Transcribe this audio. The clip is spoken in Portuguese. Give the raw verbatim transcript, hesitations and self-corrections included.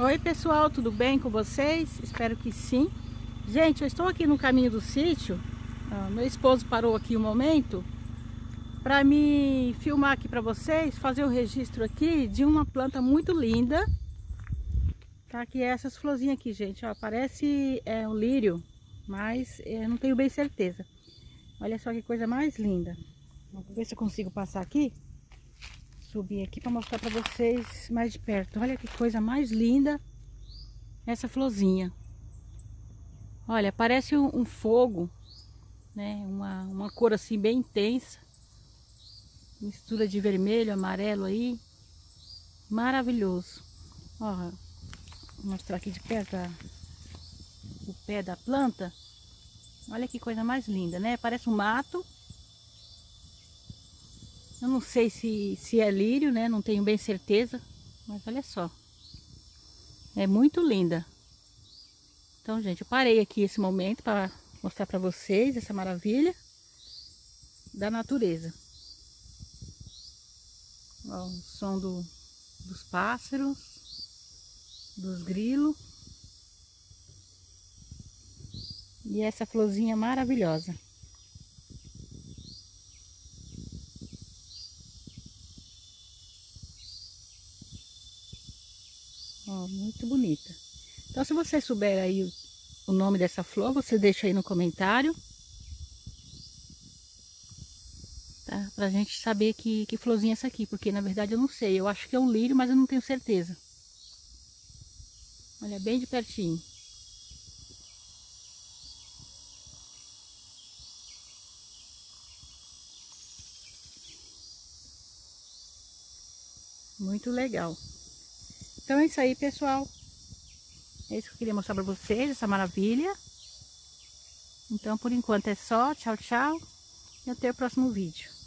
Oi pessoal, tudo bem com vocês? Espero que sim. Gente, eu estou aqui no caminho do sítio. Ah, meu esposo parou aqui um momento para me filmar aqui para vocês, fazer o registro aqui de uma planta muito linda. Tá, que é essas florzinhas aqui, gente, ó, parece é, um lírio, mas eu não tenho bem certeza. Olha só que coisa mais linda. Vou ver se eu consigo passar aqui, subir aqui para mostrar para vocês mais de perto. Olha que coisa mais linda essa florzinha. Olha, parece um, um fogo, né? Uma, uma cor assim bem intensa, mistura de vermelho, amarelo aí, maravilhoso. Ó, vou mostrar aqui de perto a, o pé da planta. Olha que coisa mais linda, né? Parece um mato. Eu não sei se, se é lírio, né? Não tenho bem certeza. Mas olha só. É muito linda. Então, gente, eu parei aqui esse momento para mostrar para vocês essa maravilha da natureza. Ó, o som do, dos pássaros, dos grilos. E essa florzinha maravilhosa. Ó, muito bonita. Então, se você souber aí o, o nome dessa flor, você deixa aí no comentário. Tá? Pra gente saber que, que florzinha é essa aqui, porque na verdade eu não sei. Eu acho que é um lírio, mas eu não tenho certeza. Olha, bem de pertinho. Muito legal. Então é isso aí, pessoal. É isso que eu queria mostrar para vocês, essa maravilha. Então, por enquanto é só. Tchau, tchau. E até o próximo vídeo.